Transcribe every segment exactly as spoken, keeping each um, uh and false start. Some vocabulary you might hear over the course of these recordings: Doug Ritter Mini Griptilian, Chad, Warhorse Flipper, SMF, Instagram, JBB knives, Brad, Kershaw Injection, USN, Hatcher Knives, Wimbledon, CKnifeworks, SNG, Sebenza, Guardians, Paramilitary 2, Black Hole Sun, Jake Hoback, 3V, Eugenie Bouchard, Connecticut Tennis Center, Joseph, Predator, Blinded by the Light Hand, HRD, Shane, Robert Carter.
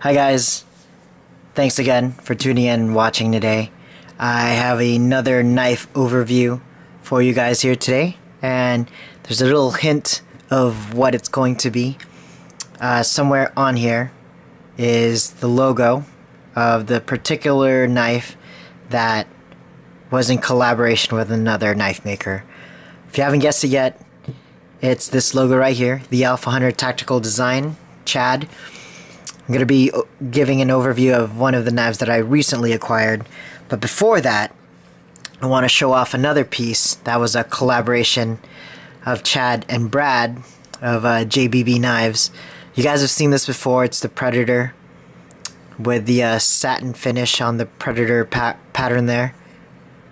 Hi guys, thanks again for tuning in and watching today. I have another knife overview for you guys here today, and there's a little hint of what it's going to be. Uh, somewhere on here is the logo of the particular knife that was in collaboration with another knife maker. If you haven't guessed it yet, it's this logo right here, the Alpha Hunter Tactical Design, Chad. I'm going to be giving an overview of one of the knives that I recently acquired, but before that, I want to show off another piece that was a collaboration of Chad and Brad of uh, J B B Knives. You guys have seen this before. It's the Predator with the uh, satin finish on the Predator pa pattern there,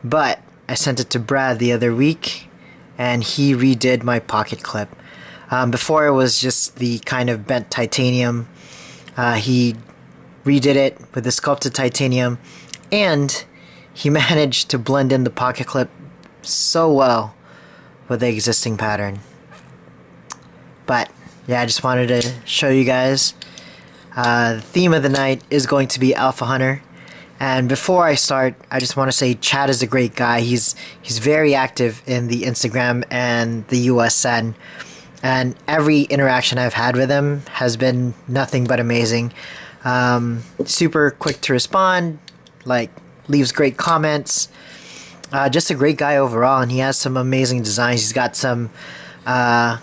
but I sent it to Brad the other week and he redid my pocket clip. Um, before it was just the kind of bent titanium. Uh, he redid it with the sculpted titanium, and he managed to blend in the pocket clip so well with the existing pattern. But yeah, I just wanted to show you guys. Uh, the theme of the night is going to be Alpha Hunter, and before I start, I just want to say Chad is a great guy. He's he's very active in the Instagram and the U S N. And every interaction I've had with him has been nothing but amazing. Um, super quick to respond, like leaves great comments. Uh, just a great guy overall, and he has some amazing designs. He's got some. Uh,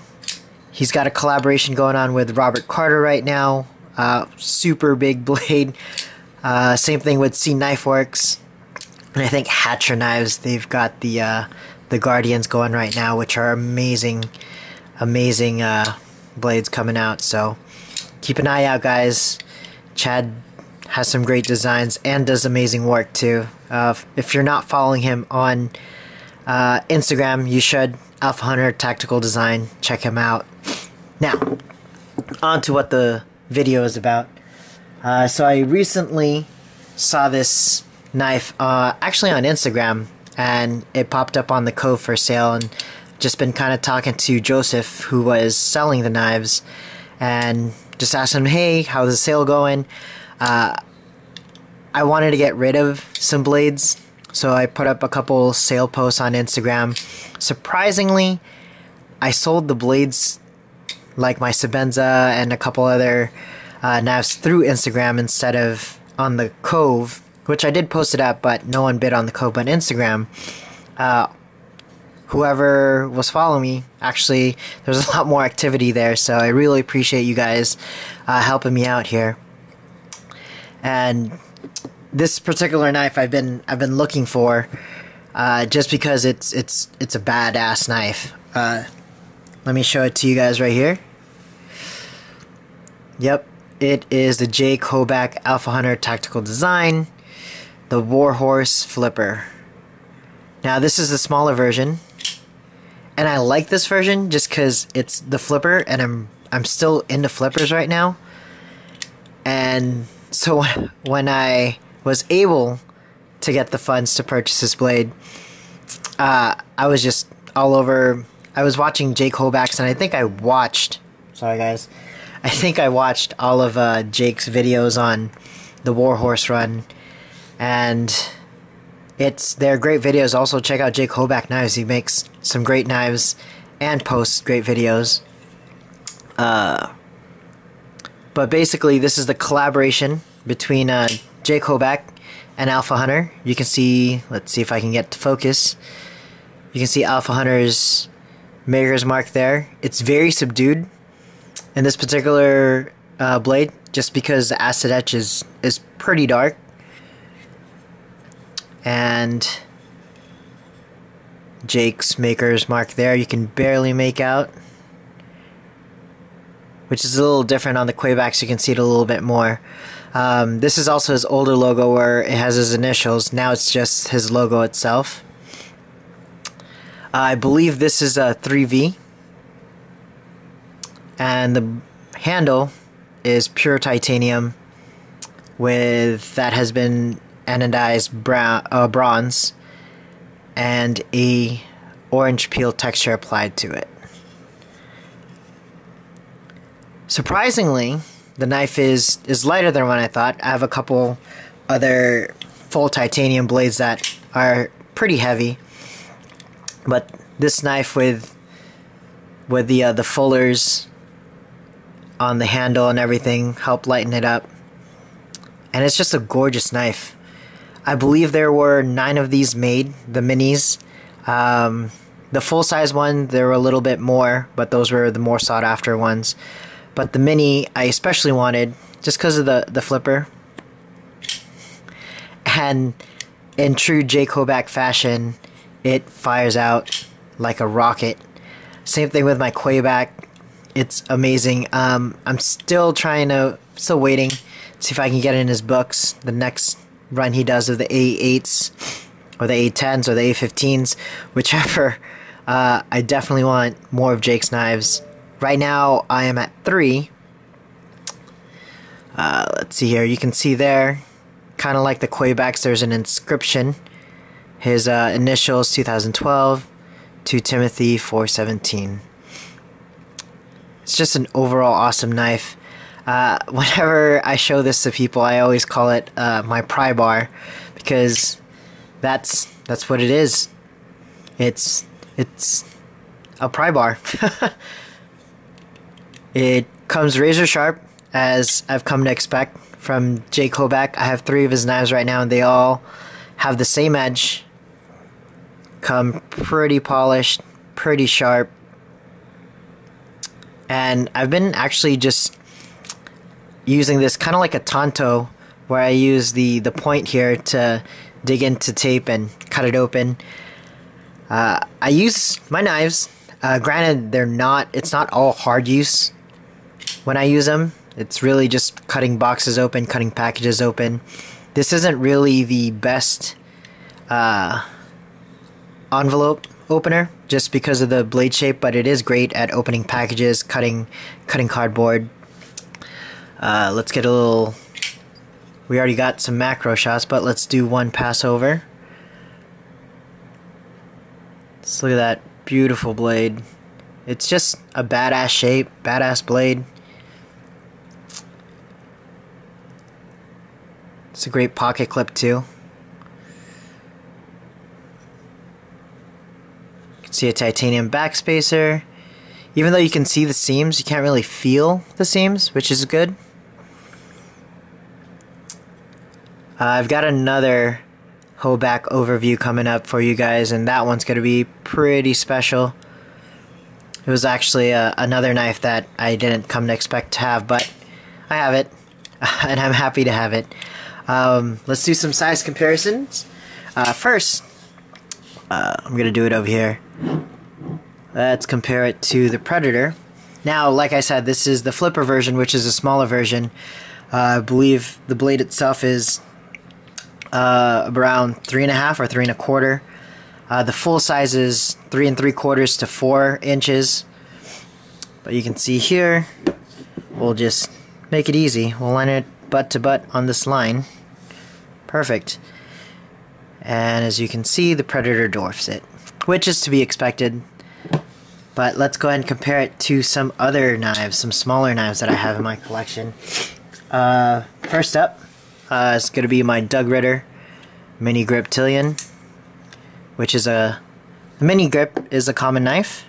he's got a collaboration going on with Robert Carter right now. Uh, super big blade. Uh, same thing with CKnifeworks, and I think Hatcher Knives. They've got the uh, the Guardians going right now, which are amazing. amazing uh, blades coming out, so keep an eye out, guys. Chad has some great designs and does amazing work too. Uh, if you're not following him on uh, Instagram, you should. Alpha Hunter Tactical Design, check him out. Now on to what the video is about. Uh, so I recently saw this knife uh, actually on Instagram, and it popped up on the Cove for sale, and just been kind of talking to Joseph, who was selling the knives, and just asked him, hey, how's the sale going? Uh, I wanted to get rid of some blades, so I put up a couple sale posts on Instagram. Surprisingly, I sold the blades, like my Sebenza and a couple other uh, knives, through Instagram instead of on the Cove, which I did post it up, but no one bid on the Cove but Instagram. Uh, Whoever was following me, actually, there's a lot more activity there, so I really appreciate you guys uh, helping me out here. And this particular knife, I've been I've been looking for, uh, just because it's it's it's a badass knife. Uh, let me show it to you guys right here. Yep, it is the Jake Hoback Alpha Hunter Tactical Design, the Warhorse Flipper. Now this is the smaller version, and I like this version just because it's the flipper, and I'm I'm still into flippers right now. And so when I was able to get the funds to purchase this blade, uh, I was just all over. I was watching Jake Hoback's, and I think I watched. Sorry guys, I think I watched all of uh, Jake's videos on the Warhorse run, and. It's they're great videos. Also check out Jake Hoback Knives. He makes some great knives and posts great videos. Uh, but basically this is the collaboration between uh, Jake Hoback and Alpha Hunter. You can see, let's see if I can get to focus. You can see Alpha Hunter's maker's mark there. It's very subdued in this particular uh, blade just because the acid etch is, is pretty dark. And Jake's maker's mark there, you can barely make out, which is a little different on the Quaybacks. You can see it a little bit more. Um, this is also his older logo where it has his initials. Now it's just his logo itself. I believe this is a three V, and the handle is pure titanium with that has been anodized brown, uh, bronze, and a orange peel texture applied to it. Surprisingly, The knife is, is lighter than what I thought. I have a couple other full titanium blades that are pretty heavy, but this knife with with the uh, the fullers on the handle and everything help lighten it up, and it's just a gorgeous knife. I believe there were nine of these made, the minis. Um, the full-size one, there were a little bit more, but those were the more sought-after ones. But the mini I especially wanted just because of the, the flipper. And in true Jake Hoback fashion, it fires out like a rocket. Same thing with my Quayback. It's amazing. Um, I'm still trying to, still waiting to see if I can get it in his books. The next run he does of the A eights or the A tens or the A fifteens, whichever. Uh, I definitely want more of Jake's knives. Right now, I am at three. Uh, let's see here. You can see there, kind of like the Quaybacks, there's an inscription. His uh, initials, two thousand twelve, to Timothy four seventeen. It's just an overall awesome knife. Uh, whenever I show this to people, I always call it uh, my pry bar, because that's that's what it is. It's it's a pry bar. It comes razor sharp, as I've come to expect from Jake Hoback. I have three of his knives right now, and they all have the same edge. Come pretty polished, pretty sharp. And I've been actually just using this kind of like a tanto, where I use the, the point here to dig into tape and cut it open. Uh, I use my knives. Uh, granted, they're not, it's not all hard use. When I use them, it's really just cutting boxes open, cutting packages open. This isn't really the best uh, envelope opener just because of the blade shape, but it is great at opening packages, cutting cutting cardboard. Uh, let's get a little, we already got some macro shots, but let's do one pass over. Let's look at that beautiful blade. It's just a badass shape, badass blade. It's a great pocket clip too. You can see a titanium backspacer. Even though you can see the seams, you can't really feel the seams, which is good. Uh, I've got another Hoback overview coming up for you guys, and that one's going to be pretty special. It was actually uh, another knife that I didn't come to expect to have, but I have it, and I'm happy to have it. Um, let's do some size comparisons. Uh, first, uh, I'm going to do it over here. Let's compare it to the Predator. Now, like I said, this is the flipper version, which is a smaller version. Uh, I believe the blade itself is uh, around three and a half or three and a quarter. Uh, the full size is three and three quarters to four inches. But you can see here, we'll just make it easy. We'll line it butt to butt on this line. Perfect. And as you can see, the Predator dwarfs it, which is to be expected. But let's go ahead and compare it to some other knives, some smaller knives that I have in my collection. Uh, first up, uh, it's going to be my Doug Ritter Mini Griptilian, which is a, the mini grip is a common knife.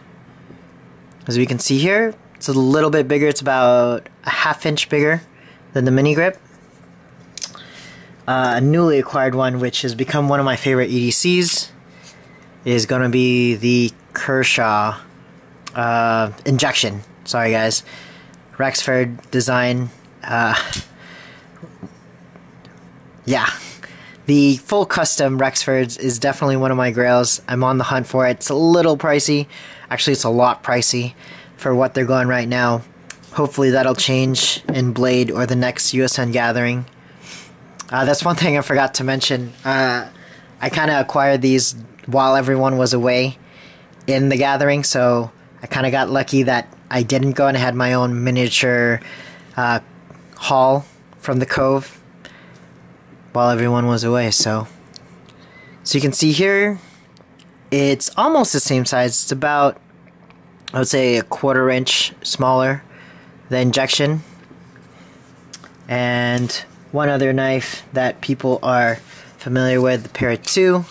As we can see here, it's a little bit bigger. It's about a half inch bigger than the mini grip. Uh, a newly acquired one, which has become one of my favorite E D Cs, is going to be the Kershaw uh, Injection. Sorry guys. Rexford Design. Uh, yeah. The full custom Rexford's is definitely one of my grails. I'm on the hunt for it. It's a little pricey. Actually, it's a lot pricey for what they're going right now. Hopefully that'll change in Blade or the next U S N gathering. Uh, that's one thing I forgot to mention. Uh, I kind of acquired these while everyone was away in the gathering, so I kind of got lucky that I didn't go and had my own miniature uh, haul from the Cove while everyone was away. So so you can see here, it's almost the same size. It's about, I would say, a quarter inch smaller, the Injection. and one other knife that people are familiar with, the Para two.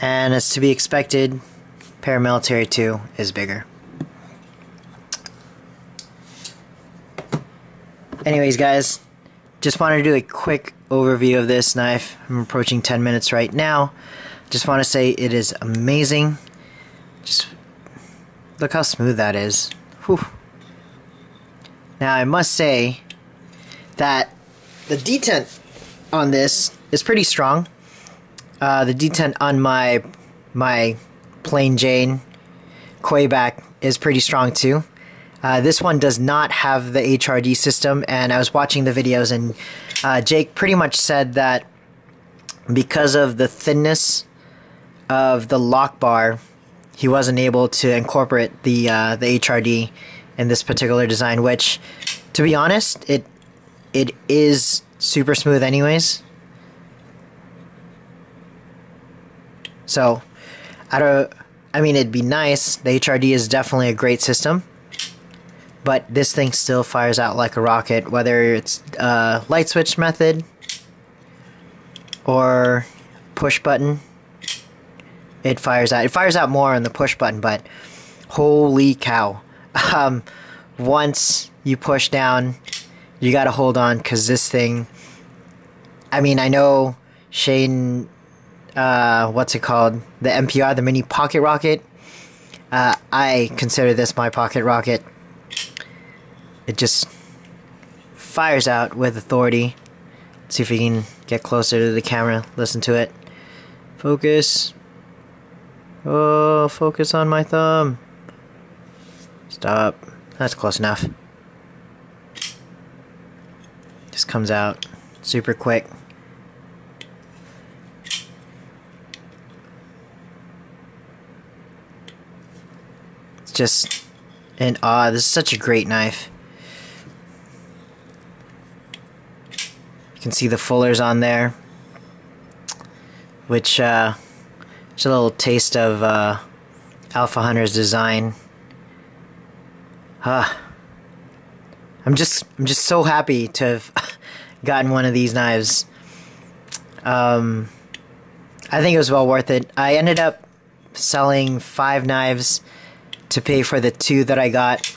And as to be expected, Paramilitary two is bigger. Anyways guys, just wanted to do a quick overview of this knife. I'm approaching ten minutes right now. Just want to say it is amazing. Just look how smooth that is. Whew. Now I must say that the detent on this is pretty strong. Uh, the detent on my my plain Jane Quayback is pretty strong too. Uh, this one does not have the H R D system, and I was watching the videos, and uh, Jake pretty much said that because of the thinness of the lock bar, he wasn't able to incorporate the uh, the H R D in this particular design. Which, to be honest, it it is super smooth, anyways. So, I don't. I mean, it'd be nice. The H R D is definitely a great system, but this thing still fires out like a rocket, whether it's uh, light switch method or push button. It fires out. It fires out more on the push button, but holy cow! Um, once you push down, you gotta hold on, because this thing. I mean, I know Shane. Uh, what's it called? The M P R, the mini pocket rocket. Uh, I consider this my pocket rocket. It just fires out with authority. Let's see if we can get closer to the camera. Listen to it. Focus. Oh, focus on my thumb. Stop. That's close enough. Just comes out super quick. It's just an awe. This is such a great knife. You can see the fullers on there, which uh, just a little taste of uh, Alpha Hunter's design. Huh. I'm just I'm just so happy to have gotten one of these knives. Um, I think it was well worth it. I ended up selling five knives to pay for the two that I got,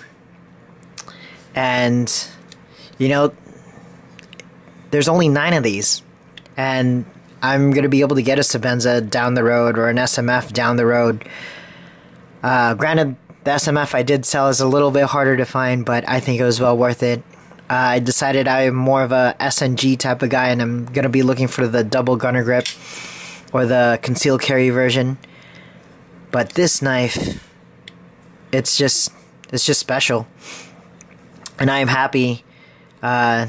and you know, there's only nine of these, and I'm going to be able to get a Sebenza down the road or an S M F down the road. Uh, granted, the S M F I did sell is a little bit harder to find, but I think it was well worth it. Uh, I decided I'm more of a S N G type of guy, and I'm going to be looking for the double gunner grip or the concealed carry version. But this knife, it's just, it's just special. And I am happy uh,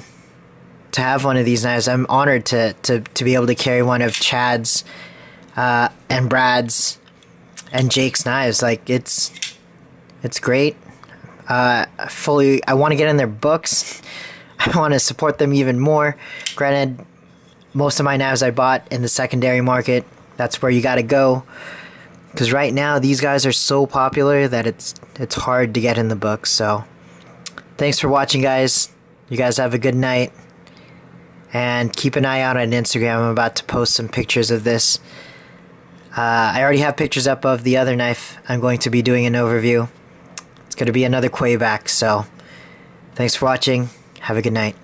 to have one of these knives. I'm honored to, to, to be able to carry one of Chad's uh, and Brad's and Jake's knives. Like, it's it's great. Uh, fully, I want to get in their books. I want to support them even more. Granted, most of my knives I bought in the secondary market. That's where you got to go, because right now these guys are so popular that it's it's hard to get in the books. So thanks for watching, guys. You guys have a good night. And keep an eye out on Instagram. I'm about to post some pictures of this. Uh, I already have pictures up of the other knife. I'm going to be doing an overview. It's going to be another Quayback. So, thanks for watching. Have a good night.